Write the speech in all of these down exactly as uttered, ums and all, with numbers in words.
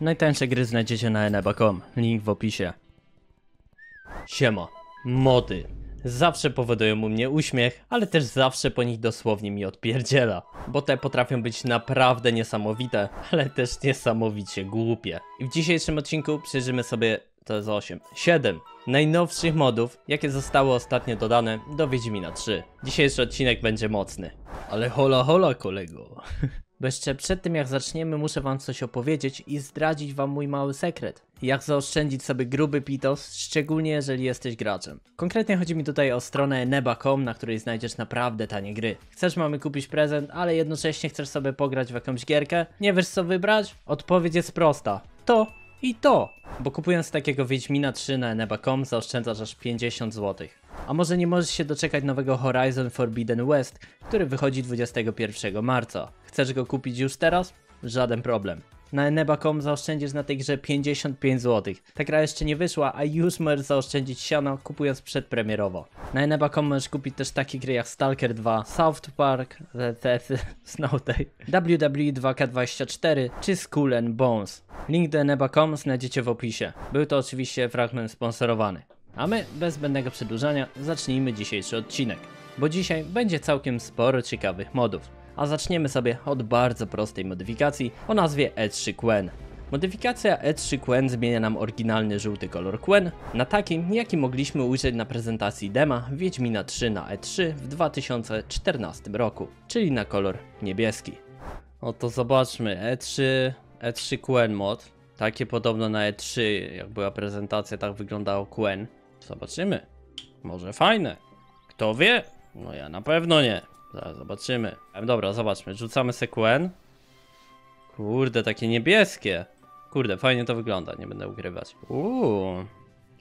Najtańsze gry znajdziecie na eneba kropka com, link w opisie. Siema, mody. Zawsze powodują u mnie uśmiech, ale też zawsze po nich dosłownie mi odpierdziela. Bo te potrafią być naprawdę niesamowite, ale też niesamowicie głupie. I w dzisiejszym odcinku przyjrzymy sobie, to jest osiem, siedem najnowszych modów, jakie zostały ostatnio dodane do Wiedźmina trzy. Dzisiejszy odcinek będzie mocny. Ale hola hola kolego. Bo jeszcze przed tym jak zaczniemy, muszę wam coś opowiedzieć i zdradzić wam mój mały sekret. Jak zaoszczędzić sobie gruby pitos, szczególnie jeżeli jesteś graczem. Konkretnie chodzi mi tutaj o stronę eneba kropka com, na której znajdziesz naprawdę tanie gry. Chcesz mamy kupić prezent, ale jednocześnie chcesz sobie pograć w jakąś gierkę? Nie wiesz co wybrać? Odpowiedź jest prosta. To i to. Bo kupując takiego Wiedźmina trzy na eneba kropka com zaoszczędzasz aż pięćdziesiąt złotych. A może nie możesz się doczekać nowego Horizon Forbidden West, który wychodzi dwudziestego pierwszego marca. Chcesz go kupić już teraz? Żaden problem. Na eneba kropka com zaoszczędzisz na tej grze pięćdziesiąt pięć złotych. Ta gra jeszcze nie wyszła, a już możesz zaoszczędzić siano kupując przedpremierowo. Na eneba kropka com możesz kupić też takie gry jak Stalker dwa, South Park, Snowday, W W E dwa K dwadzieścia cztery czy Skull and Bones. Link do eneba kropka com znajdziecie w opisie. Był to oczywiście fragment sponsorowany. A my, bez zbędnego przedłużania, zacznijmy dzisiejszy odcinek. Bo dzisiaj będzie całkiem sporo ciekawych modów. A zaczniemy sobie od bardzo prostej modyfikacji o nazwie E trzy Quen. Modyfikacja E trzy Quen zmienia nam oryginalny żółty kolor Quen na taki, jaki mogliśmy ujrzeć na prezentacji dema Wiedźmina trzy na E trzy w dwa tysiące czternastym roku, czyli na kolor niebieski. Oto zobaczmy, E trzy Quen mod. Takie podobno na E trzy, jak była prezentacja, tak wyglądało Quen. Zobaczymy. Może fajne. Kto wie? No ja na pewno nie. Zaraz zobaczymy. Dobra, zobaczmy. Rzucamy se Quen. Kurde, takie niebieskie. Kurde, fajnie to wygląda, nie będę ukrywać. Uuu.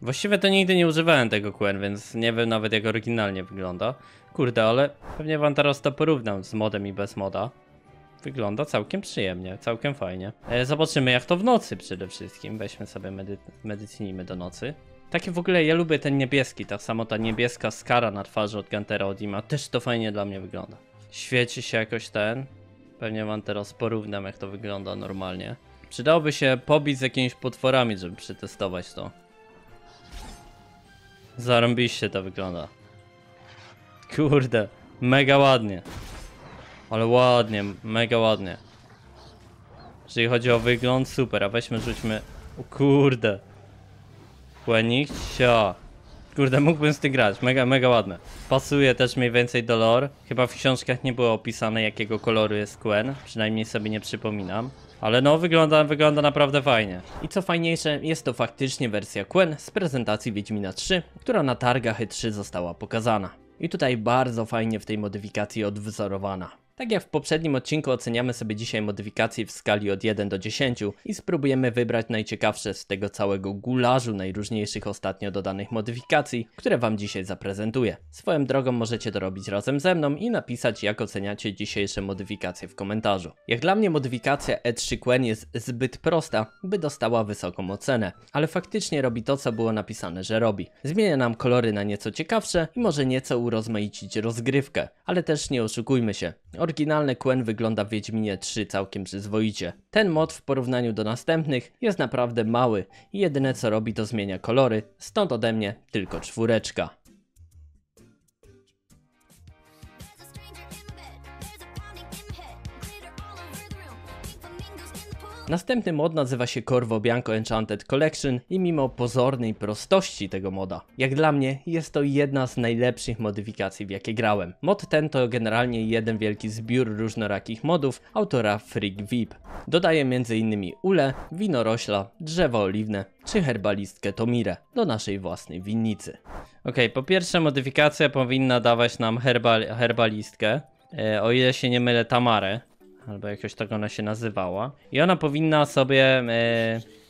Właściwie to nigdy nie używałem tego Quen, więc nie wiem nawet jak oryginalnie wygląda. Kurde, ale pewnie wam teraz to porównam z modem i bez moda. Wygląda całkiem przyjemnie, całkiem fajnie. E, zobaczymy jak to w nocy przede wszystkim. Weźmy sobie, medy medycynijmy do nocy. Takie w ogóle, ja lubię ten niebieski, tak samo ta niebieska skara na twarzy od Gantera Odima, też to fajnie dla mnie wygląda. Świeci się jakoś ten, pewnie wam teraz porównam jak to wygląda normalnie. Przydałoby się pobić z jakimiś potworami, żeby przetestować to. Zarąbiście to wygląda. Kurde, mega ładnie. Ale ładnie, mega ładnie. Jeżeli chodzi o wygląd, super, a weźmy rzućmy... O kurde. Płenik, cia. Kurde, mógłbym z tym grać, mega, mega ładne. Pasuje też mniej więcej do lore. Chyba w książkach nie było opisane jakiego koloru jest Quen, przynajmniej sobie nie przypominam. Ale no, wygląda, wygląda naprawdę fajnie. I co fajniejsze, jest to faktycznie wersja Quen z prezentacji Wiedźmina trzy, która na targach E trzy została pokazana. I tutaj bardzo fajnie w tej modyfikacji odwzorowana. Tak jak w poprzednim odcinku oceniamy sobie dzisiaj modyfikacje w skali od jeden do dziesięciu i spróbujemy wybrać najciekawsze z tego całego gularzu najróżniejszych ostatnio dodanych modyfikacji, które wam dzisiaj zaprezentuję. Swoją drogą możecie to robić razem ze mną i napisać jak oceniacie dzisiejsze modyfikacje w komentarzu. Jak dla mnie modyfikacja E trzy Quen jest zbyt prosta, by dostała wysoką ocenę, ale faktycznie robi to co było napisane, że robi. Zmienia nam kolory na nieco ciekawsze i może nieco urozmaicić rozgrywkę, ale też nie oszukujmy się. Oryginalny Quen wygląda w Wiedźminie trzy całkiem przyzwoicie. Ten mod w porównaniu do następnych jest naprawdę mały i jedyne co robi to zmienia kolory, stąd ode mnie tylko czwóreczka. Następny mod nazywa się Corvo Bianco Enhanced Collection i mimo pozornej prostości tego moda, jak dla mnie jest to jedna z najlepszych modyfikacji w jakie grałem. Mod ten to generalnie jeden wielki zbiór różnorakich modów autora Frick Vip. Dodaje m.in. ulę, winorośla, drzewo oliwne czy herbalistkę Tomirę do naszej własnej winnicy. Okej, okay, po pierwsze modyfikacja powinna dawać nam herbal herbalistkę, e, o ile się nie mylę Tamarę. Albo jakoś tak ona się nazywała. I ona powinna sobie...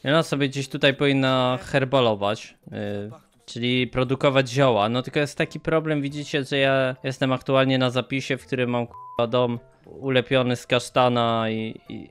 Yy, ona sobie gdzieś tutaj powinna herbalować. Yy, czyli produkować zioła. No tylko jest taki problem, widzicie, że ja jestem aktualnie na zapisie, w którym mam k***a dom ulepiony z kasztana i... i...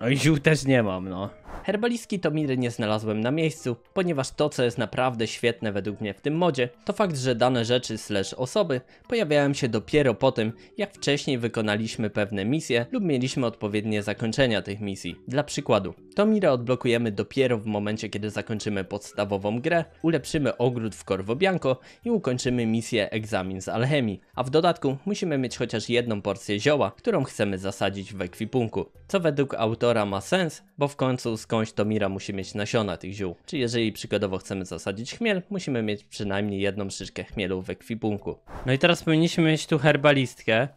No i ziół też nie mam, no. Herbalistki Tomiry nie znalazłem na miejscu, ponieważ to, co jest naprawdę świetne według mnie w tym modzie, to fakt, że dane rzeczy slash osoby pojawiają się dopiero po tym, jak wcześniej wykonaliśmy pewne misje lub mieliśmy odpowiednie zakończenia tych misji. Dla przykładu, Tomira odblokujemy dopiero w momencie, kiedy zakończymy podstawową grę, ulepszymy ogród w Corvo Bianco i ukończymy misję egzamin z alchemii, a w dodatku musimy mieć chociaż jedną porcję zioła, którą chcemy zasadzić w ekwipunku, co według autora ma sens, bo w końcu skądś Tomira musi mieć nasiona tych ziół, czy jeżeli przykładowo chcemy zasadzić chmiel, musimy mieć przynajmniej jedną szyszkę chmielu w ekwipunku. No i teraz powinniśmy mieć tu herbalistkę,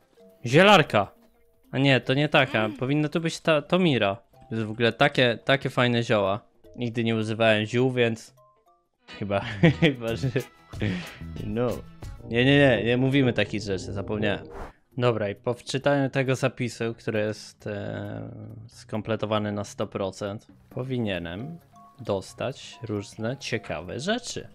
zielarka, a nie, to nie taka, powinna tu być ta Tomira. To jest w ogóle takie, takie fajne zioła, nigdy nie używałem ziół, więc chyba, chyba, że no, nie, nie, nie, nie mówimy takich rzeczy, zapomniałem. Dobra, i po wczytaniu tego zapisu, który jest e, skompletowany na sto procent, powinienem dostać różne ciekawe rzeczy.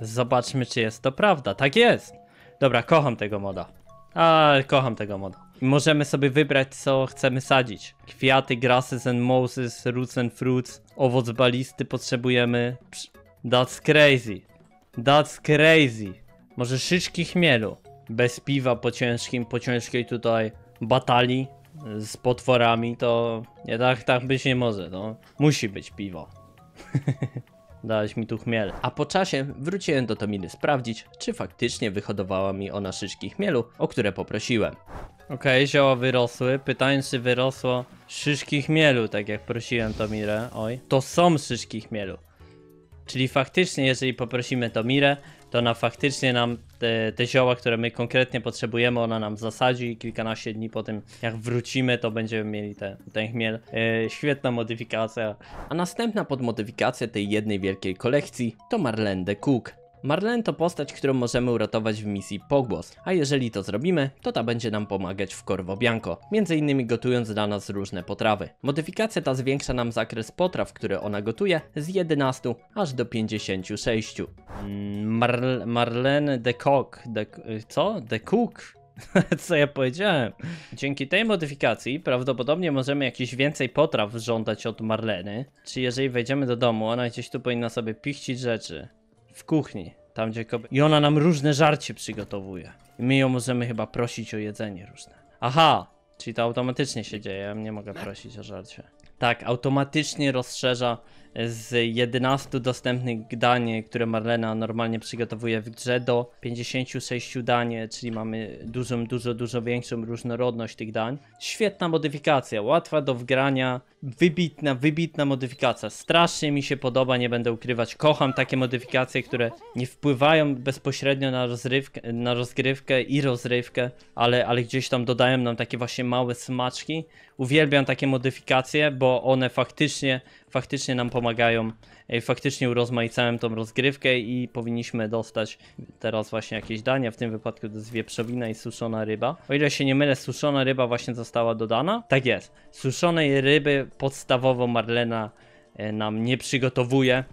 Zobaczmy, czy jest to prawda. Tak jest! Dobra, kocham tego moda. A, kocham tego moda. Możemy sobie wybrać, co chcemy sadzić. Kwiaty, grasses and mosses, roots and fruits, owoc balisty potrzebujemy. That's crazy. That's crazy. Może szyszki chmielu. Bez piwa po ciężkim, po ciężkiej tutaj batalii z potworami, to nie tak, tak być nie może, no. Musi być piwo. Dałeś mi tu chmiel. A po czasie wróciłem do Tominy sprawdzić, czy faktycznie wyhodowała mi ona szyszki chmielu, o które poprosiłem. Okej, zioła wyrosły. Pytanie, czy wyrosło szyszki chmielu, tak jak prosiłem Tomirę. Oj, to są szyszki chmielu. Czyli faktycznie, jeżeli poprosimy Tomirę, to ona faktycznie nam te, te zioła, które my konkretnie potrzebujemy, ona nam zasadzi i kilkanaście dni po tym, jak wrócimy, to będziemy mieli te, ten chmiel. Yy, świetna modyfikacja. A następna podmodyfikacja tej jednej wielkiej kolekcji to Marlène de Cook. Marlène to postać, którą możemy uratować w misji Pogłos, a jeżeli to zrobimy, to ta będzie nam pomagać w Corvo Bianco, między innymi gotując dla nas różne potrawy. Modyfikacja ta zwiększa nam zakres potraw, które ona gotuje z jedenastu aż do pięćdziesięciu sześciu. Mar Marlène de Cook, de, co? De Cook? Co ja powiedziałem? Dzięki tej modyfikacji prawdopodobnie możemy jakieś więcej potraw żądać od Marleny, czy jeżeli wejdziemy do domu, ona gdzieś tu powinna sobie pichcić rzeczy. W kuchni, tam gdzie kobieta. I ona nam różne żarcie przygotowuje. I my ją możemy chyba prosić o jedzenie różne. Aha! Czyli to automatycznie się dzieje, ja nie mogę prosić o żarcie. Tak, automatycznie rozszerza z jedenastu dostępnych dań, które Marlena normalnie przygotowuje w grze, do pięćdziesięciu sześciu dań, czyli mamy dużą, dużo, dużo większą różnorodność tych dań. Świetna modyfikacja, łatwa do wgrania, wybitna, wybitna modyfikacja. Strasznie mi się podoba, nie będę ukrywać. Kocham takie modyfikacje, które nie wpływają bezpośrednio na rozrywkę, na rozgrywkę i rozrywkę, ale, ale gdzieś tam dodają nam takie właśnie małe smaczki. Uwielbiam takie modyfikacje, bo one faktycznie, faktycznie nam pomagają, faktycznie urozmaicają tą rozgrywkę i powinniśmy dostać teraz właśnie jakieś dania, w tym wypadku to jest wieprzowina i suszona ryba. O ile się nie mylę, suszona ryba właśnie została dodana? Tak jest, suszonej ryby podstawowo Marlena nam nie przygotowuje,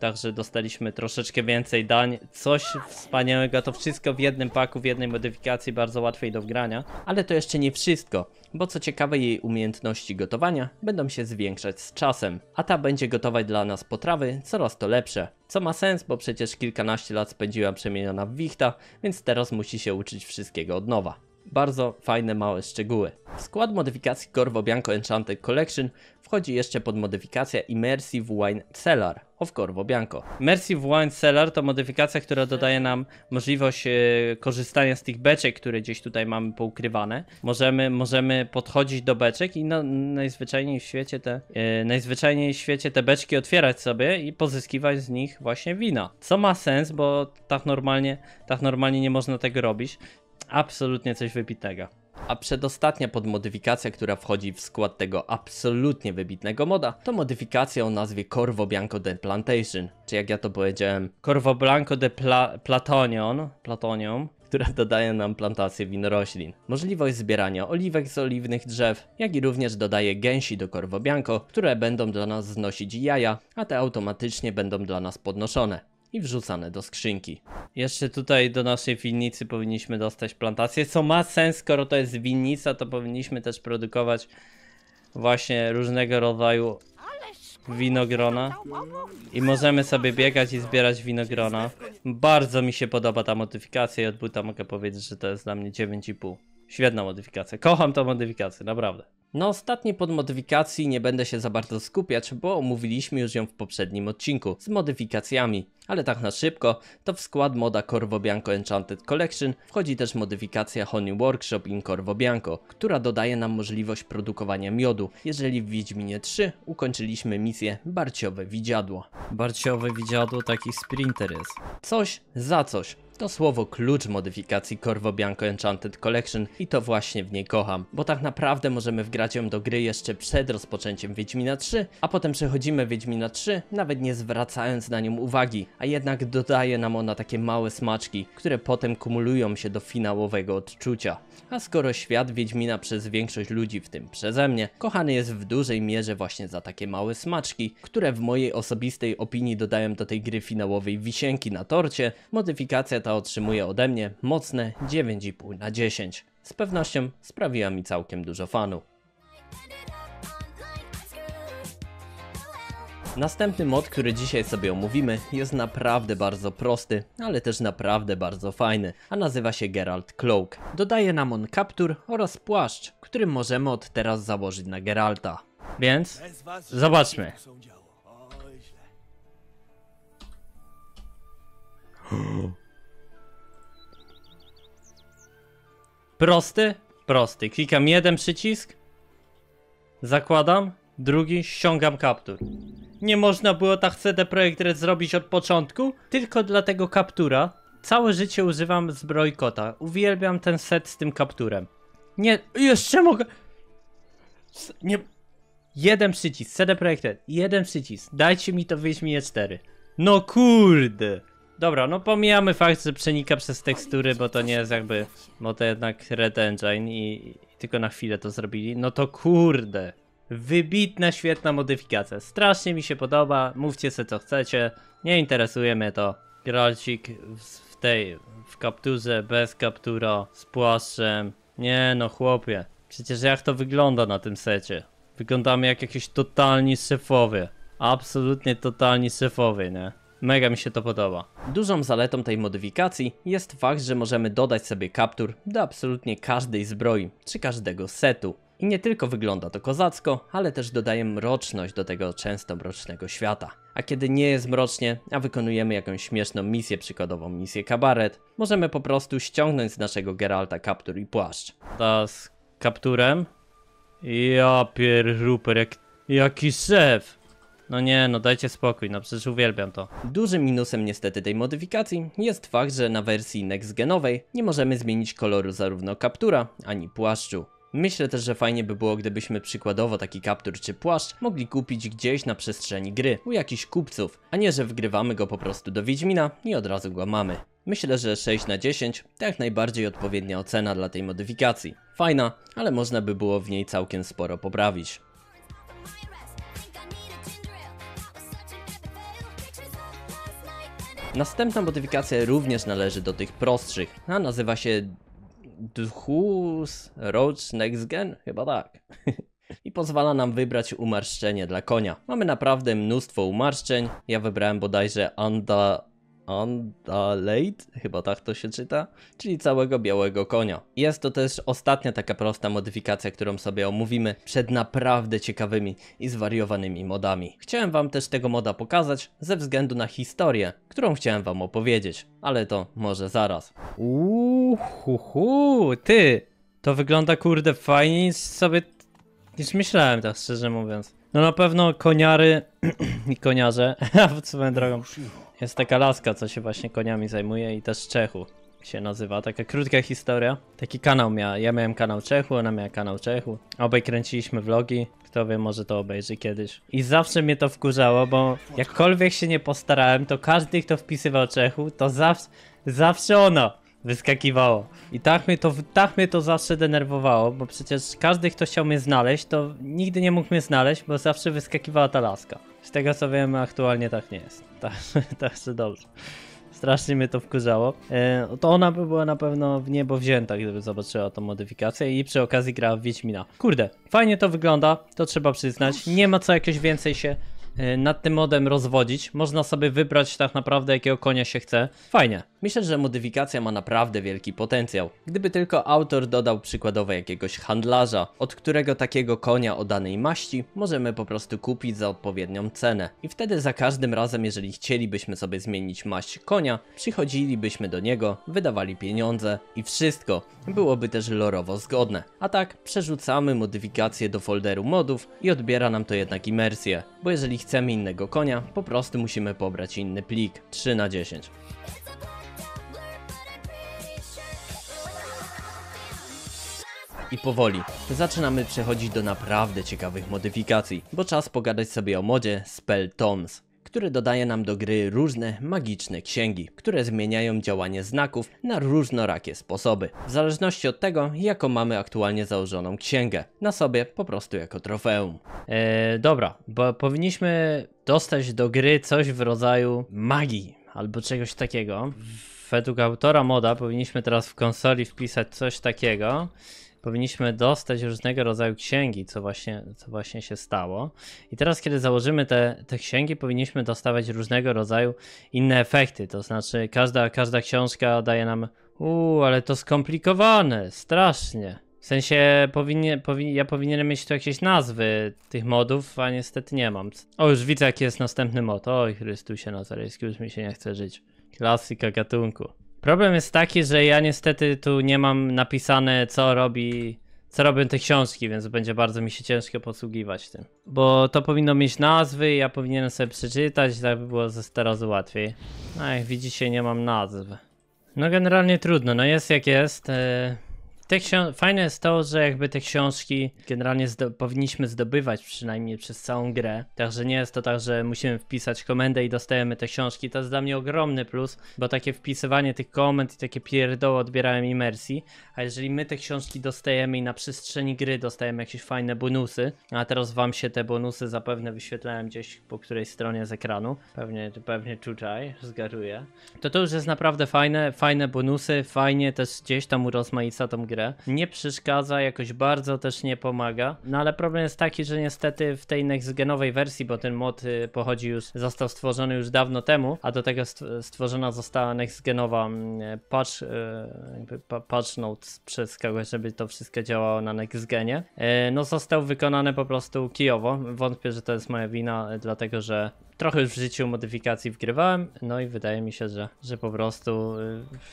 także dostaliśmy troszeczkę więcej dań, coś wspaniałego, to wszystko w jednym paku, w jednej modyfikacji, bardzo łatwej do wgrania. Ale to jeszcze nie wszystko, bo co ciekawe jej umiejętności gotowania będą się zwiększać z czasem, a ta będzie gotować dla nas potrawy coraz to lepsze. Co ma sens, bo przecież kilkanaście lat spędziła przemieniona w wichta, więc teraz musi się uczyć wszystkiego od nowa. Bardzo fajne małe szczegóły. W skład modyfikacji Corvo Bianco Enhanced Collection wchodzi jeszcze podmodyfikacja Immersive Wine Cellar of Corvo Bianco. Immersive Wine Cellar to modyfikacja, która dodaje nam możliwość yy, korzystania z tych beczek, które gdzieś tutaj mamy poukrywane. Możemy, możemy podchodzić do beczek i no, najzwyczajniej w świecie te, yy, najzwyczajniej w świecie te beczki otwierać sobie i pozyskiwać z nich właśnie wina. Co ma sens, bo tak normalnie, tak normalnie nie można tego robić. Absolutnie coś wybitnego. A przedostatnia podmodyfikacja, która wchodzi w skład tego absolutnie wybitnego moda, to modyfikacja o nazwie Corvo Bianco de Plantation, czy jak ja to powiedziałem, Corvo Bianco de Pla Platonion, Platonium, która dodaje nam plantację winoroślin, możliwość zbierania oliwek z oliwnych drzew, jak i również dodaje gęsi do Corvo Bianco, które będą dla nas znosić jaja, a te automatycznie będą dla nas podnoszone i wrzucane do skrzynki. Jeszcze tutaj do naszej winnicy powinniśmy dostać plantację, co ma sens, skoro to jest winnica, to powinniśmy też produkować właśnie różnego rodzaju winogrona i możemy sobie biegać i zbierać winogrona. Bardzo mi się podoba ta modyfikacja i od buta mogę powiedzieć, że to jest dla mnie dziewięć i pół. Świetna modyfikacja, kocham tą modyfikację, naprawdę. Na ostatniej podmodyfikacji nie będę się za bardzo skupiać, bo omówiliśmy już ją w poprzednim odcinku z modyfikacjami. Ale tak na szybko, to w skład moda Corvo Bianco Enhanced Collection wchodzi też modyfikacja Honey Workshop in Corvo Bianco, która dodaje nam możliwość produkowania miodu, jeżeli w Wiedźminie trzy ukończyliśmy misję Barciowe Widziadło. Barciowe Widziadło taki sprinter jest. Coś za coś. To słowo klucz modyfikacji Corvo Bianco Enchanted Collection i to właśnie w niej kocham, bo tak naprawdę możemy wgrać ją do gry jeszcze przed rozpoczęciem Wiedźmina trzy, a potem przechodzimy Wiedźmina trzy, nawet nie zwracając na nią uwagi, a jednak dodaje nam ona takie małe smaczki, które potem kumulują się do finałowego odczucia. A skoro świat Wiedźmina przez większość ludzi, w tym przeze mnie, kochany jest w dużej mierze właśnie za takie małe smaczki, które w mojej osobistej opinii dodają do tej gry finałowej wisienki na torcie, modyfikacja ta otrzymuje ode mnie mocne dziewięć i pół na dziesięć. Z pewnością sprawiła mi całkiem dużo fanów. Następny mod, który dzisiaj sobie omówimy, jest naprawdę bardzo prosty, ale też naprawdę bardzo fajny, a nazywa się Geralt Cloak. Dodaje nam on kaptur oraz płaszcz, który możemy od teraz założyć na Geralta. Więc zobaczmy. Prosty? Prosty. Klikam jeden przycisk, zakładam, drugi, ściągam kaptur. Nie można było tak C D Projekt Red zrobić od początku? Tylko dla tego kaptura całe życie używam zbroi kota. Uwielbiam ten set z tym kapturem. Nie, jeszcze mogę... Nie... Jeden przycisk, C D Projekt Red, jeden przycisk. Dajcie mi to w Wiedźminie cztery. No kurde! Dobra, no pomijamy fakt, że przenika przez tekstury, bo to nie jest jakby... Bo to jednak Red Engine i, i tylko na chwilę to zrobili. No to kurde! Wybitna, świetna modyfikacja. Strasznie mi się podoba, mówcie se co chcecie. Nie interesuje mnie to. Gralcik w tej, w kapturze, bez kaptura, z płaszczem. Nie no chłopie, przecież jak to wygląda na tym secie? Wyglądamy jak jakieś totalni szefowie. Absolutnie totalni szefowie, nie? Mega mi się to podoba. Dużą zaletą tej modyfikacji jest fakt, że możemy dodać sobie kaptur do absolutnie każdej zbroi, czy każdego setu. I nie tylko wygląda to kozacko, ale też dodaje mroczność do tego często mrocznego świata. A kiedy nie jest mrocznie, a wykonujemy jakąś śmieszną misję, przykładową misję kabaret, możemy po prostu ściągnąć z naszego Geralta kaptur i płaszcz. Ta z kapturem? Ja pierruper, jak, jaki szef! No nie, no dajcie spokój, no przecież uwielbiam to. Dużym minusem niestety tej modyfikacji jest fakt, że na wersji next genowej nie możemy zmienić koloru zarówno kaptura, ani płaszczu. Myślę też, że fajnie by było, gdybyśmy przykładowo taki kaptur czy płaszcz mogli kupić gdzieś na przestrzeni gry u jakichś kupców, a nie, że wgrywamy go po prostu do Wiedźmina i od razu go mamy. Myślę, że sześć na dziesięć to jak najbardziej odpowiednia ocena dla tej modyfikacji. Fajna, ale można by było w niej całkiem sporo poprawić. Następna modyfikacja również należy do tych prostszych, a nazywa się... Dhu's Roach Next Gen? Chyba tak. I pozwala nam wybrać umarszczenie dla konia. Mamy naprawdę mnóstwo umarszczeń. Ja wybrałem bodajże anda... Andalate? Chyba tak to się czyta. Czyli całego białego konia. Jest to też ostatnia taka prosta modyfikacja, którą sobie omówimy przed naprawdę ciekawymi i zwariowanymi modami. Chciałem wam też tego moda pokazać ze względu na historię, którą chciałem wam opowiedzieć. Ale to może zaraz. Uuu, hu, hu, ty! To wygląda kurde fajniej niż sobie... niż myślałem, tak szczerze mówiąc. No na pewno koniary i koniarze, a swoją drogą, jest taka laska, co się właśnie koniami zajmuje i też Czechu się nazywa, taka krótka historia. Taki kanał miała, ja miałem kanał Czechu, ona miała kanał Czechu, obaj kręciliśmy vlogi, kto wie, może to obejrzy kiedyś. I zawsze mnie to wkurzało, bo jakkolwiek się nie postarałem, to każdy, kto wpisywał Czechu, to zawsze, zawsze ona wyskakiwało. I tak mnie, to, tak mnie to zawsze denerwowało, bo przecież każdy, kto chciał mnie znaleźć, to nigdy nie mógł mnie znaleźć, bo zawsze wyskakiwała ta laska. Z tego co wiem, aktualnie tak nie jest. Także tak, dobrze. Strasznie mnie to wkurzało. E, to ona by była na pewno w niebo wzięta, gdyby zobaczyła tą modyfikację i przy okazji grała w Wiedźmina. Kurde, fajnie to wygląda, to trzeba przyznać. Nie ma co jakieś więcej się nad tym modem rozwodzić. Można sobie wybrać tak naprawdę jakiego konia się chce. Fajnie. Myślę, że modyfikacja ma naprawdę wielki potencjał. Gdyby tylko autor dodał przykładowo jakiegoś handlarza, od którego takiego konia o danej maści możemy po prostu kupić za odpowiednią cenę. I wtedy za każdym razem, jeżeli chcielibyśmy sobie zmienić maść konia, przychodzilibyśmy do niego, wydawali pieniądze i wszystko byłoby też lorowo zgodne. A tak przerzucamy modyfikacje do folderu modów i odbiera nam to jednak imersję, bo jeżeli chcemy innego konia, po prostu musimy pobrać inny plik. trzy na dziesięć. I powoli zaczynamy przechodzić do naprawdę ciekawych modyfikacji, bo czas pogadać sobie o modzie Spell Tomes, który dodaje nam do gry różne magiczne księgi, które zmieniają działanie znaków na różnorakie sposoby, w zależności od tego, jaką mamy aktualnie założoną księgę, na sobie po prostu jako trofeum. Eee, dobra, bo powinniśmy dostać do gry coś w rodzaju magii, albo czegoś takiego. Według autora moda powinniśmy teraz w konsoli wpisać coś takiego. Powinniśmy dostać różnego rodzaju księgi, co właśnie, co właśnie się stało. I teraz, kiedy założymy te, te księgi, powinniśmy dostawać różnego rodzaju inne efekty. To znaczy, każda, każda książka daje nam... Uuu, ale to skomplikowane, strasznie. W sensie, powinien, powin, ja powinienem mieć tu jakieś nazwy tych modów, a niestety nie mam. O, już widzę, jaki jest następny mod. Oj, Chrystusie Nazarejski, już mi się nie chce żyć. Klasyka gatunku. Problem jest taki, że ja niestety tu nie mam napisane, co robi, co robią te książki, więc będzie bardzo mi się ciężko posługiwać tym. Bo to powinno mieć nazwy, ja powinienem sobie przeczytać, tak by było teraz łatwiej. A jak widzicie, nie mam nazw. No generalnie trudno, no jest jak jest. Te Fajne jest to, że jakby te książki generalnie zdo powinniśmy zdobywać przynajmniej przez całą grę. Także nie jest to tak, że musimy wpisać komendę i dostajemy te książki. To jest dla mnie ogromny plus, bo takie wpisywanie tych komend i takie pierdoły odbierałem imersji. A jeżeli my te książki dostajemy i na przestrzeni gry dostajemy jakieś fajne bonusy, a teraz wam się te bonusy zapewne wyświetlałem gdzieś po której stronie z ekranu, pewnie, pewnie tutaj, zgaduję, to to już jest naprawdę fajne, fajne bonusy, fajnie też gdzieś tam urozmaica tą grę. Nie przeszkadza, jakoś bardzo też nie pomaga, no ale problem jest taki, że niestety w tej next-genowej wersji, bo ten mod pochodzi już, został stworzony już dawno temu, a do tego stworzona została next-genowa patch, jakby patch notes przez kogoś, żeby to wszystko działało na next-genie. No został wykonany po prostu kijowo, wątpię, że to jest moja wina, dlatego że trochę już w życiu modyfikacji wgrywałem, no i wydaje mi się, że, że po prostu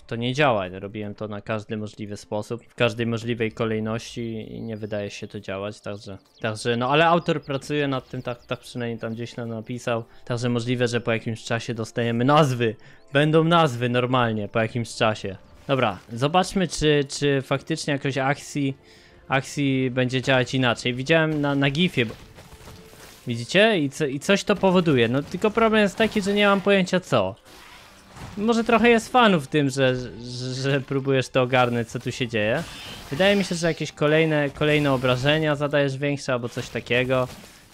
to nie działa. Robiłem to na każdy możliwy sposób, w każdej możliwej kolejności i nie wydaje się to działać, także, także no ale autor pracuje nad tym, tak, tak przynajmniej tam gdzieś nam napisał, także możliwe, że po jakimś czasie dostajemy nazwy, będą nazwy normalnie po jakimś czasie. Dobra, zobaczmy czy, czy faktycznie jakoś akcji, akcji będzie działać inaczej. Widziałem na, na gifie, bo... Widzicie? I, co, I coś to powoduje. No tylko problem jest taki, że nie mam pojęcia co. Może trochę jest fanów w tym, że, że, że próbujesz to ogarnąć, co tu się dzieje. Wydaje mi się, że jakieś kolejne, kolejne obrażenia zadajesz większe albo coś takiego.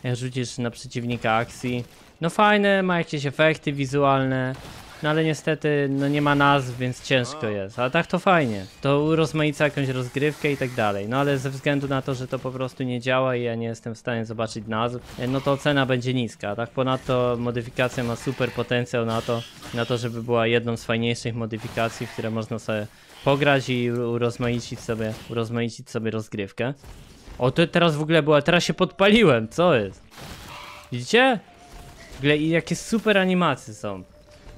Jak rzucisz na przeciwnika akcji. No fajne, ma jakieś efekty wizualne. No ale niestety no nie ma nazw, więc ciężko jest, ale tak to fajnie. To urozmaica jakąś rozgrywkę i tak dalej. No ale ze względu na to, że to po prostu nie działa i ja nie jestem w stanie zobaczyć nazw, no to cena będzie niska, tak? Ponadto modyfikacja ma super potencjał na to, na to, żeby była jedną z fajniejszych modyfikacji, w które można sobie pograć i urozmaicić sobie, urozmaicić sobie rozgrywkę. O, to teraz w ogóle była, teraz się podpaliłem, co jest? Widzicie? W ogóle i jakie super animacje są.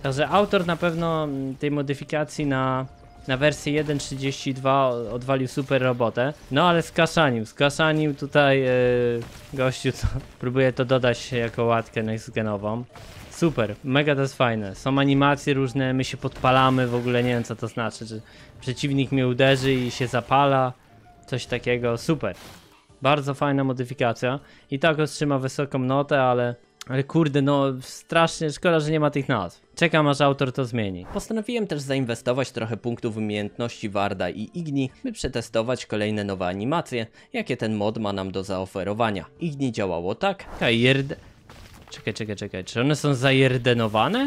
Także autor na pewno tej modyfikacji na, na wersję jeden kropka trzydzieści dwa odwalił super robotę. No ale skaszanił, skaszanił tutaj yy, gościu, co próbuje to dodać jako łatkę next-genową. Super, mega to jest fajne. Są animacje różne, my się podpalamy, w ogóle nie wiem co to znaczy. Czy przeciwnik mnie uderzy i się zapala, coś takiego, super. Bardzo fajna modyfikacja i tak otrzyma wysoką notę, ale... Ale kurde, no strasznie szkoda, że nie ma tych nazw. Czekam aż autor to zmieni. Postanowiłem też zainwestować trochę punktów umiejętności Warda i Igni, by przetestować kolejne nowe animacje, jakie ten mod ma nam do zaoferowania. Igni działało tak. Kaird... Czekaj, czekaj, czekaj. Czy one są zajerdenowane?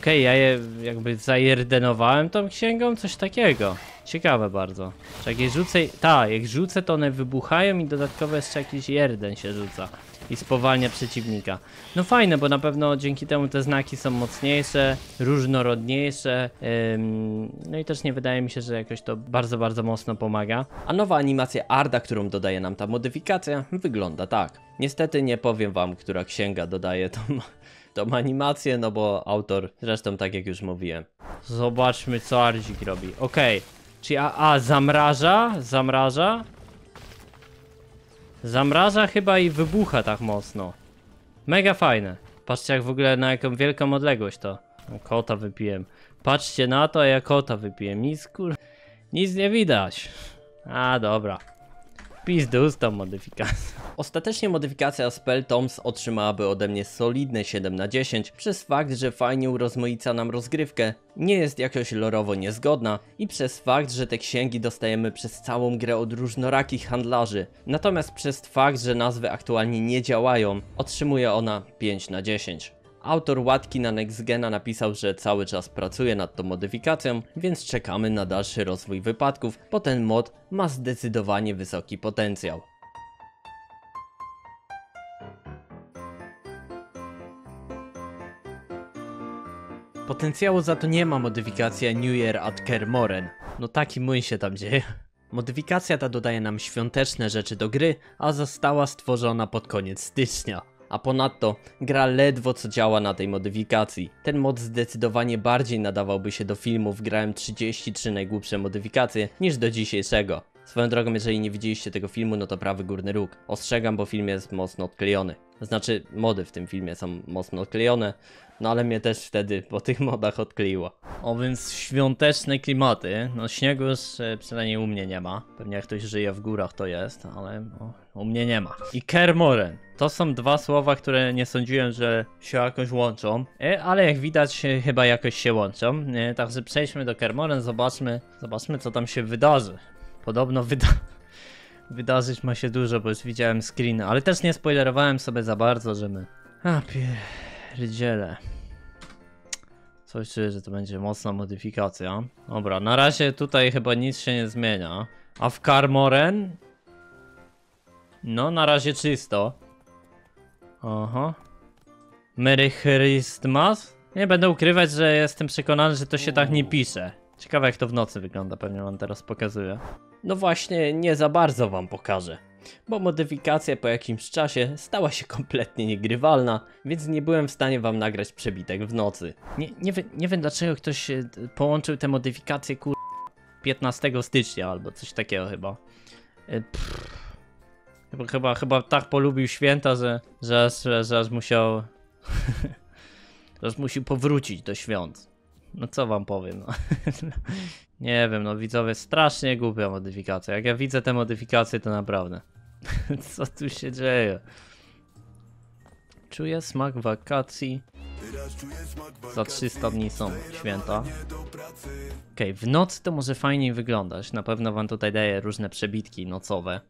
Okej, okay, ja je jakby zajerdenowałem tą księgą, coś takiego. Ciekawe bardzo. Czy jak je rzucę... Ta, jak rzucę to one wybuchają i dodatkowo jeszcze jakiś jeden się rzuca. i spowalnia przeciwnika. No fajne, bo na pewno dzięki temu te znaki są mocniejsze, różnorodniejsze, ym, no i też nie wydaje mi się, że jakoś to bardzo, bardzo mocno pomaga. A nowa animacja Arda, którą dodaje nam ta modyfikacja, wygląda tak. Niestety nie powiem wam, która księga dodaje tą, tą animację, no bo autor, zresztą tak jak już mówiłem. Zobaczmy, co Ardzik robi. Okej, czyli a, a zamraża, zamraża. Zamraża chyba i wybucha tak mocno. Mega fajne. Patrzcie jak w ogóle na jaką wielką odległość to. Kota wypiłem. Patrzcie na to, a ja kota wypiłem. Nic kur... Nic nie widać. A dobra. Pizdus tą modyfikację. Ostatecznie modyfikacja Spell Tomes otrzymałaby ode mnie solidne siedem na dziesięć przez fakt, że fajnie urozmaica nam rozgrywkę, nie jest jakoś lorowo niezgodna i przez fakt, że te księgi dostajemy przez całą grę od różnorakich handlarzy. Natomiast przez fakt, że nazwy aktualnie nie działają, otrzymuje ona pięć na dziesięć. Autor łatki na Next Gena napisał, że cały czas pracuje nad tą modyfikacją, więc czekamy na dalszy rozwój wypadków, bo ten mod ma zdecydowanie wysoki potencjał. Potencjału za to nie ma modyfikacja New Year at Kaer Morhen. No taki mój się tam dzieje. Modyfikacja ta dodaje nam świąteczne rzeczy do gry, a została stworzona pod koniec stycznia. A ponadto gra ledwo co działa na tej modyfikacji. Ten mod zdecydowanie bardziej nadawałby się do filmów grałem trzydzieści trzy najgłupsze modyfikacje niż do dzisiejszego. Swoją drogą, jeżeli nie widzieliście tego filmu, no to prawy górny róg. Ostrzegam, bo film jest mocno odklejony. Znaczy mody w tym filmie są mocno odklejone, no ale mnie też wtedy po tych modach odkleiło. O, więc świąteczne klimaty. No śniegu już e, przynajmniej u mnie nie ma. Pewnie jak ktoś żyje w górach to jest, ale o, u mnie nie ma. I Kaer Morhen. To są dwa słowa, które nie sądziłem, że się jakoś łączą, e, ale jak widać e, chyba jakoś się łączą. E, także przejdźmy do Kaer Morhen, zobaczmy, zobaczmy co tam się wydarzy. Podobno wyda... wydarzyć ma się dużo, bo już widziałem screen, ale też nie spoilerowałem sobie za bardzo, że my... A pierdziele. Coś czuję, że to będzie mocna modyfikacja. Dobra, na razie tutaj chyba nic się nie zmienia. A w Kaer Morhen? No, na razie czysto. Aha. Merry Christmas? Nie będę ukrywać, że jestem przekonany, że to się tak nie pisze. Ciekawe jak to w nocy wygląda, pewnie wam teraz pokazuję. No właśnie, nie za bardzo wam pokażę, bo modyfikacja po jakimś czasie stała się kompletnie niegrywalna, więc nie byłem w stanie wam nagrać przebitek w nocy. Nie, nie, wy, nie wiem dlaczego ktoś połączył te modyfikacje kur... piętnastego stycznia albo coś takiego chyba. Pff, chyba, chyba tak polubił święta, że, że, że, że aż musiał... że aż musiał powrócić do świąt. No co wam powiem, no. Nie wiem, no widzowie, strasznie głupia modyfikacja. Jak ja widzę te modyfikacje, to naprawdę. Co tu się dzieje? Czuję smak wakacji. Za trzysta dni są święta. Okej, okay, w nocy to może fajniej wyglądać. Na pewno wam tutaj daję różne przebitki nocowe.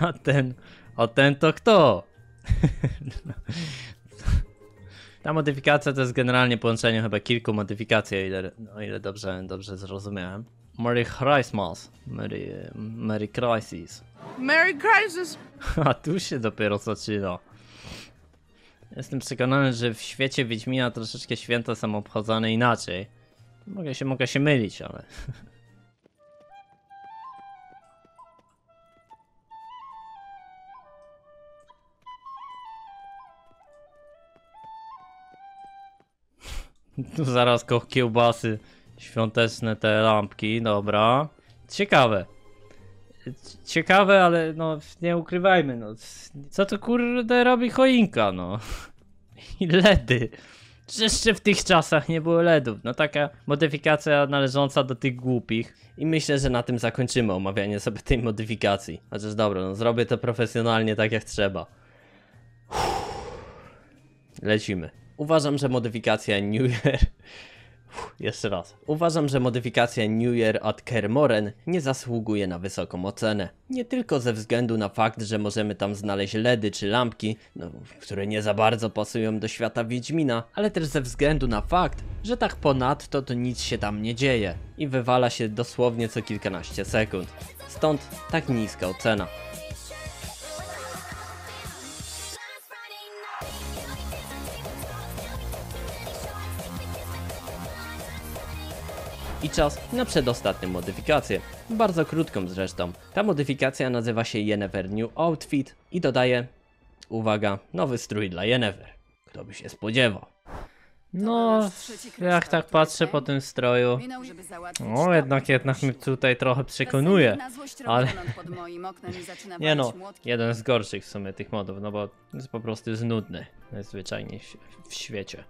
A ten, a ten to kto? Ta modyfikacja to jest generalnie połączenie chyba kilku modyfikacji, o ile, o ile dobrze, dobrze zrozumiałem. Merry Christmas. Merry, Merry Crisis. Merry Crisis! A tu się dopiero zaczyna. Jestem przekonany, że w świecie Wiedźmina troszeczkę święta są obchodzone inaczej. Mogę się, mogę się mylić, ale... Tu zaraz koch kiełbasy, świąteczne te lampki, dobra. Ciekawe. Ciekawe, ale no nie ukrywajmy, no. Co to kurde robi choinka, no. I ledy. Jeszcze w tych czasach nie było ledów. No taka modyfikacja należąca do tych głupich. I myślę, że na tym zakończymy omawianie sobie tej modyfikacji. Chociaż dobra, no zrobię to profesjonalnie tak jak trzeba. Uff. Lecimy. Uważam, że modyfikacja New Year... Uff, jeszcze raz. Uważam, że modyfikacja New Year at Kaer Morhen nie zasługuje na wysoką ocenę. Nie tylko ze względu na fakt, że możemy tam znaleźć ledy czy lampki, no, które nie za bardzo pasują do świata Wiedźmina, ale też ze względu na fakt, że tak ponadto to nic się tam nie dzieje i wywala się dosłownie co kilkanaście sekund. Stąd tak niska ocena. I czas na przedostatnią modyfikację, bardzo krótką zresztą. Ta modyfikacja nazywa się Yennefer New Outfit i dodaje, uwaga, nowy strój dla Yennefer. Kto by się spodziewał? No, jak tak patrzę po tym stroju, no jednak jednak mnie tutaj trochę przekonuje, ale nie no, jeden z gorszych w sumie tych modów, no bo jest po prostu jest nudny najzwyczajniej w świecie.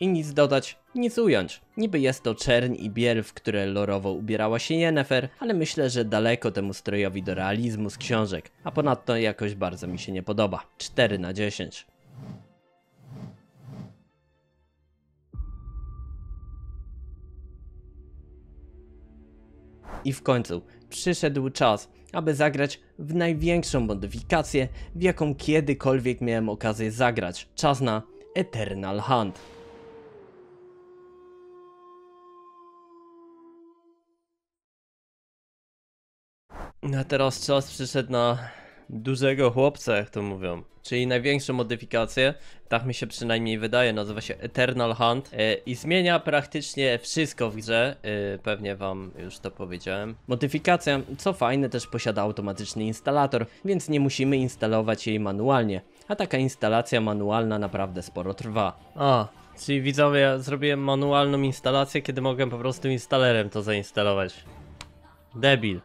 I nic dodać, nic ująć. Niby jest to czerń i biel, w które lorowo ubierała się Yennefer, ale myślę, że daleko temu strojowi do realizmu z książek, a ponadto jakoś bardzo mi się nie podoba. cztery na dziesięć. I w końcu przyszedł czas, aby zagrać w największą modyfikację, w jaką kiedykolwiek miałem okazję zagrać. Czas na Eternal Hunt. A teraz czas przyszedł na dużego chłopca, jak to mówią. Czyli największą modyfikację, tak mi się przynajmniej wydaje, nazywa się Eternal Hunt yy, i zmienia praktycznie wszystko w grze, yy, pewnie wam już to powiedziałem. Modyfikacja, co fajne, też posiada automatyczny instalator, więc nie musimy instalować jej manualnie, a taka instalacja manualna naprawdę sporo trwa. A, czyli widzowie, ja zrobiłem manualną instalację, kiedy mogłem po prostu instalerem to zainstalować. Debil.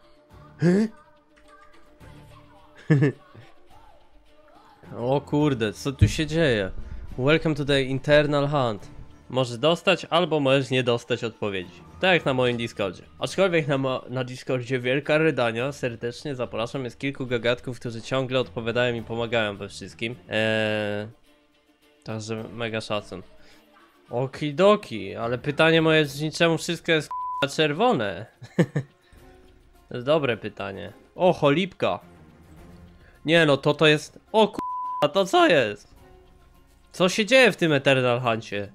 O kurde, co tu się dzieje? Welcome to the Eternal Hunt. Możesz dostać albo możesz nie dostać odpowiedzi. Tak jak na moim Discordzie. Aczkolwiek na, na Discordzie Wielka Redania serdecznie zapraszam. Jest kilku gagatków, którzy ciągle odpowiadają i pomagają we wszystkim. Eee, także mega szacun. Okidoki, ale pytanie moje brzmi, czemu wszystko jest k***a czerwone? To jest dobre pytanie. O, cholipka. Nie no, to to jest... O k***a, to co jest? Co się dzieje w tym Eternal Huncie?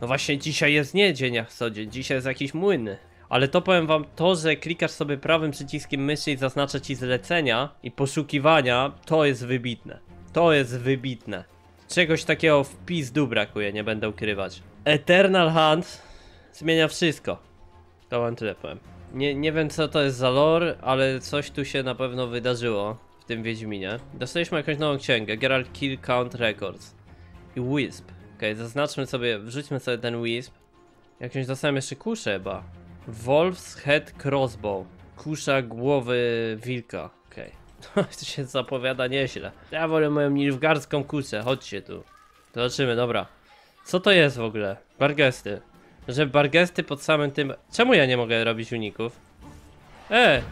No właśnie dzisiaj jest nie dzień jak co dzień, dzisiaj jest jakiś młyn. Ale to powiem wam, to że klikasz sobie prawym przyciskiem myszy i zaznacza ci zlecenia i poszukiwania, to jest wybitne. To jest wybitne. Czegoś takiego w pizdu brakuje, nie będę ukrywać. Eternal Hunt zmienia wszystko. To wam tyle powiem. Nie, nie wiem co to jest za lore, ale coś tu się na pewno wydarzyło w tym Wiedźminie. Dostaliśmy jakąś nową księgę, Geralt Kill Count Records i Wisp. Okej, okay, zaznaczmy sobie, wrzućmy sobie ten Wisp. Jakąś dostałem jeszcze kuszę chyba. Wolf's Head Crossbow. Kusza głowy wilka. Okej, okay. To się zapowiada nieźle. Ja wolę moją nilfgaardzką kuszę, chodźcie tu. Zobaczymy, dobra. Co to jest w ogóle? Bargesty. Że Bargesty pod samym tym... Czemu ja nie mogę robić uników? E!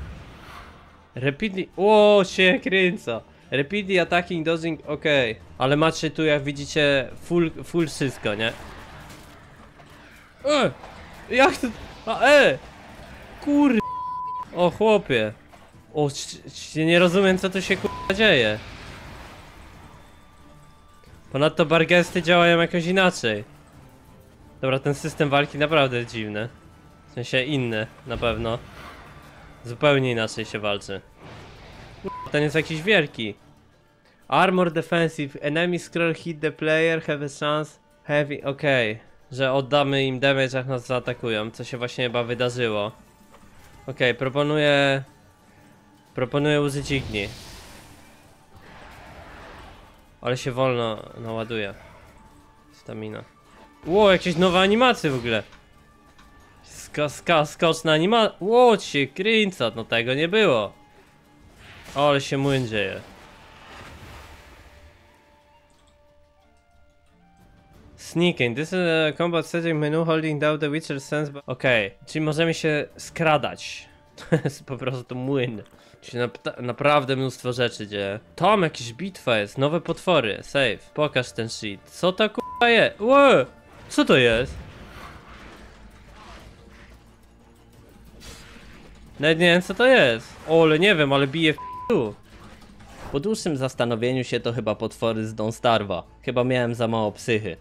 Rapidly... O, się kręca! Rapidly attacking, dodging, okej. Okay. Ale macie tu, jak widzicie, full, full wszystko, nie? E! Jak to... A, e! Kur... O, chłopie! O, nie rozumiem, co tu się kurwa dzieje. Ponadto Bargesty działają jakoś inaczej. Dobra, ten system walki naprawdę jest dziwny. W sensie inny, na pewno. Zupełnie inaczej się walczy. Ten jest jakiś wielki. Armor defensive, enemy scroll hit the player, have a chance, heavy, okej. Okay. Że oddamy im damage jak nas zaatakują, co się właśnie chyba wydarzyło. Okej, okay, proponuję... Proponuję użyć igni. Ale się wolno naładuje. Stamina. Ło, jakieś nowe animacje w ogóle. Ska, ska, skoczna animacja. Ło, się kręca, no tego nie było. O, ale się młyn dzieje. Sneaking, this is a combat setting menu holding down the Witcher sense. Okej, okay. Czyli możemy się skradać. To jest po prostu młyn. Czyli na, naprawdę mnóstwo rzeczy dzieje. Tam jakaś bitwa jest, nowe potwory, save. Pokaż ten shit. Co to k***a jest? Ło! Co to jest? Nawet nie wiem co to jest. O, ale nie wiem, ale bije w p***u. Po dłuższym zastanowieniu się to chyba potwory z Don Starwa. Chyba miałem za mało psychy.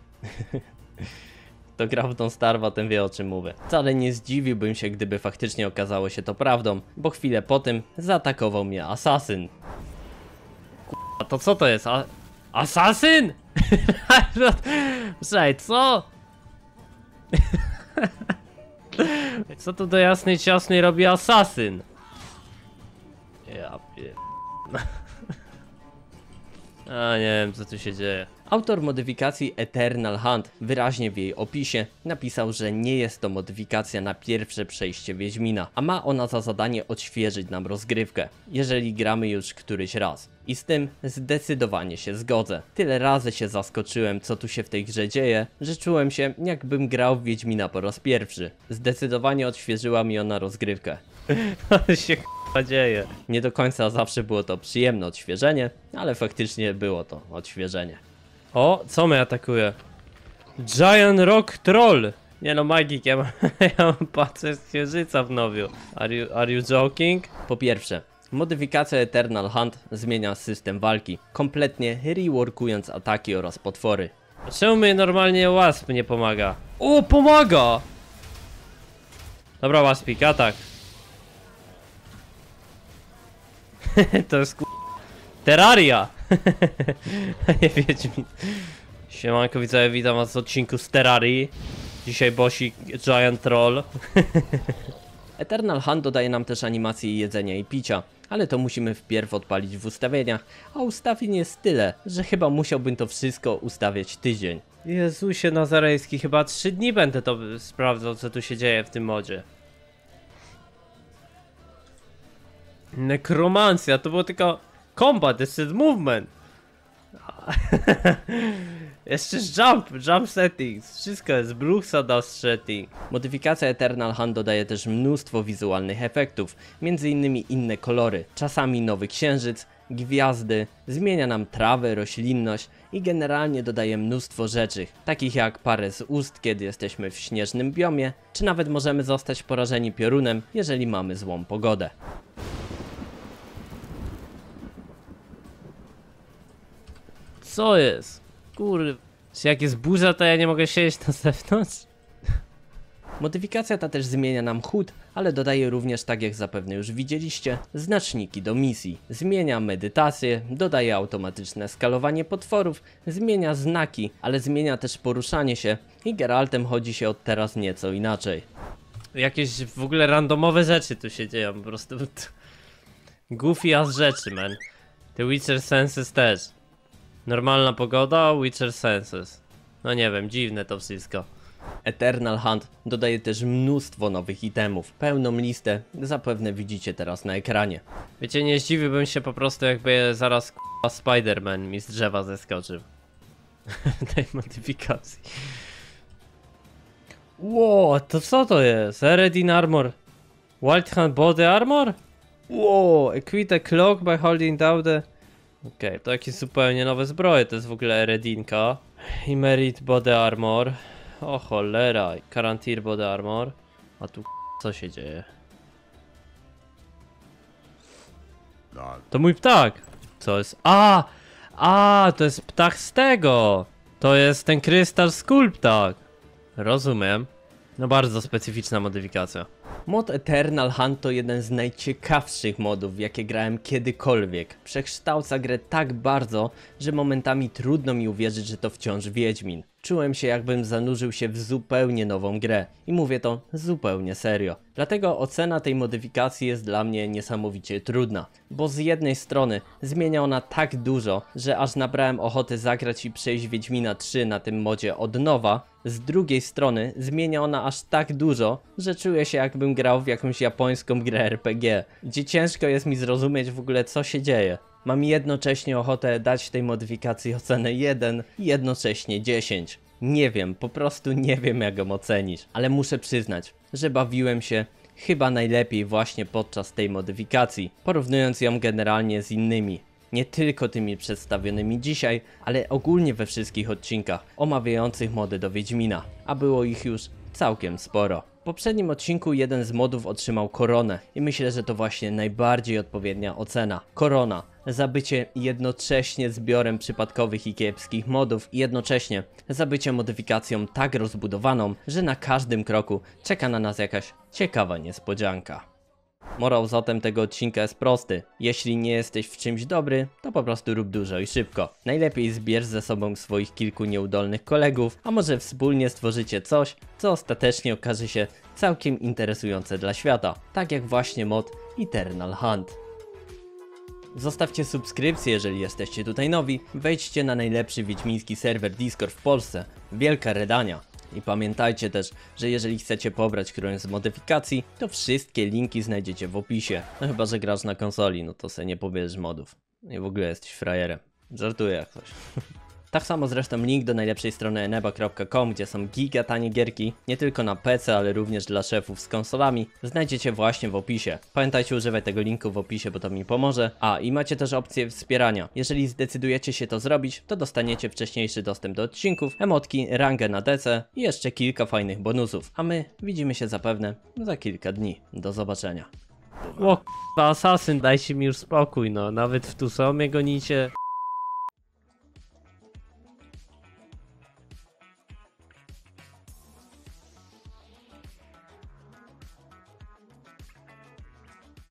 Kto gra w Don Starwa, ten wie o czym mówię. Wcale nie zdziwiłbym się, gdyby faktycznie okazało się to prawdą, bo chwilę po tym zaatakował mnie asasyn. K***a, to co to jest? A asasyn? Słuchaj, co? Co to do jasnej ciasnej robi asasyn? Ja pier... A nie wiem, co tu się dzieje. Autor modyfikacji Eternal Hunt wyraźnie w jej opisie napisał, że nie jest to modyfikacja na pierwsze przejście Wiedźmina, a ma ona za zadanie odświeżyć nam rozgrywkę, jeżeli gramy już któryś raz. I z tym zdecydowanie się zgodzę. Tyle razy się zaskoczyłem, co tu się w tej grze dzieje, że czułem się, jakbym grał w Wiedźmina po raz pierwszy. Zdecydowanie odświeżyła mi ona rozgrywkę. Co się k***a dzieje? Nie do końca zawsze było to przyjemne odświeżenie, ale faktycznie było to odświeżenie. O, co mnie atakuje? Giant Rock Troll! Nie no, Magik, ja mam, ja mam patrzę z księżyca w nowiu. Are you, are you joking? Po pierwsze, modyfikacja Eternal Hunt zmienia system walki, kompletnie reworkując ataki oraz potwory. Czemu mi normalnie Wasp nie pomaga? O, pomaga! Dobra, Waspik, atak. To jest k***. Terraria! Nie Wiedźmin. Siemanko, widzowie, witam was w odcinku z Terrarii. Dzisiaj bosi Giant Troll. Eternal Hunt dodaje nam też animacje jedzenia i picia, ale to musimy wpierw odpalić w ustawieniach, a ustawień jest tyle, że chyba musiałbym to wszystko ustawiać tydzień. Jezusie Nazarejski, chyba trzy dni będę to sprawdzał, co tu się dzieje w tym modzie. Nekromancja, to było tylko... Combat, this is movement. Jeszcze jump, jump settings. Wszystko jest bruchsa do setting. Modyfikacja Eternal Hunt dodaje też mnóstwo wizualnych efektów, między innymi inne kolory, czasami nowy księżyc, gwiazdy, zmienia nam trawę, roślinność i generalnie dodaje mnóstwo rzeczy, takich jak parę z ust, kiedy jesteśmy w śnieżnym biomie, czy nawet możemy zostać porażeni piorunem, jeżeli mamy złą pogodę. Co jest? Kurwa. Czy jak jest burza, to ja nie mogę siedzieć na zewnątrz? Modyfikacja ta też zmienia nam H U D, ale dodaje również, tak jak zapewne już widzieliście, znaczniki do misji. Zmienia medytację, dodaje automatyczne skalowanie potworów, zmienia znaki, ale zmienia też poruszanie się i Geraltem chodzi się od teraz nieco inaczej. Jakieś w ogóle randomowe rzeczy tu się dzieją, po prostu... Goofy as rzeczy, man. The Witcher Senses też. Normalna pogoda, Witcher Senses. No nie wiem, dziwne to wszystko. Eternal Hunt dodaje też mnóstwo nowych itemów. Pełną listę zapewne widzicie teraz na ekranie. Wiecie, nie zdziwiłbym się po prostu, jakby zaraz k***a Spider-Man mi z drzewa zeskoczył. Tej modyfikacji. Wow, to co to jest? Eredin Armor. Carantir body armor? Wow, equip the cloak by holding down the... Okej, okay, to jakieś zupełnie nowe zbroje, to jest w ogóle Eredinka. Immersive body armor. O cholera, Carantir body armor. A tu co się dzieje? To mój ptak! Co jest? A! A! To jest ptak z tego! To jest ten krystal skulptak! Rozumiem. No bardzo specyficzna modyfikacja. Mod Eternal Hunt to jeden z najciekawszych modów, w jakie grałem kiedykolwiek. Przekształca grę tak bardzo, że momentami trudno mi uwierzyć, że to wciąż Wiedźmin. Czułem się, jakbym zanurzył się w zupełnie nową grę. I mówię to zupełnie serio. Dlatego ocena tej modyfikacji jest dla mnie niesamowicie trudna. Bo z jednej strony zmienia ona tak dużo, że aż nabrałem ochoty zagrać i przejść Wiedźmina trzy na tym modzie od nowa. Z drugiej strony zmienia ona aż tak dużo, że czuję się, jakbym grał w jakąś japońską grę R P G. Gdzie ciężko jest mi zrozumieć w ogóle, co się dzieje. Mam jednocześnie ochotę dać tej modyfikacji ocenę jeden i jednocześnie dziesięć. Nie wiem, po prostu nie wiem, jak ją ocenić. Ale muszę przyznać, że bawiłem się chyba najlepiej właśnie podczas tej modyfikacji, porównując ją generalnie z innymi. Nie tylko tymi przedstawionymi dzisiaj, ale ogólnie we wszystkich odcinkach omawiających mody do Wiedźmina. A było ich już całkiem sporo. W poprzednim odcinku jeden z modów otrzymał koronę i myślę, że to właśnie najbardziej odpowiednia ocena. Korona za bycie jednocześnie zbiorem przypadkowych i kiepskich modów i jednocześnie za bycie modyfikacją tak rozbudowaną, że na każdym kroku czeka na nas jakaś ciekawa niespodzianka. Morał zatem tego odcinka jest prosty. Jeśli nie jesteś w czymś dobry, to po prostu rób dużo i szybko. Najlepiej zbierz ze sobą swoich kilku nieudolnych kolegów, a może wspólnie stworzycie coś, co ostatecznie okaże się całkiem interesujące dla świata, tak jak właśnie mod Eternal Hunt. Zostawcie subskrypcję, jeżeli jesteście tutaj nowi, wejdźcie na najlepszy wiedźmiński serwer Discord w Polsce, Wielka Redania. I pamiętajcie też, że jeżeli chcecie pobrać którąś z modyfikacji, to wszystkie linki znajdziecie w opisie. No chyba, że grasz na konsoli, no to se nie pobierzesz modów. I w ogóle jesteś frajerem. Żartuję jak coś. Tak samo zresztą link do najlepszej strony eneba kropka com, gdzie są giga tanie gierki, nie tylko na P C, ale również dla szefów z konsolami, znajdziecie właśnie w opisie. Pamiętajcie, używaj tego linku w opisie, bo to mi pomoże. A, i macie też opcję wspierania. Jeżeli zdecydujecie się to zrobić, to dostaniecie wcześniejszy dostęp do odcinków, emotki, rangę na D C i jeszcze kilka fajnych bonusów. A my widzimy się zapewne za kilka dni. Do zobaczenia. O k***a, asasyn, dajcie mi już spokój, no. Nawet w Tusomie gonicie.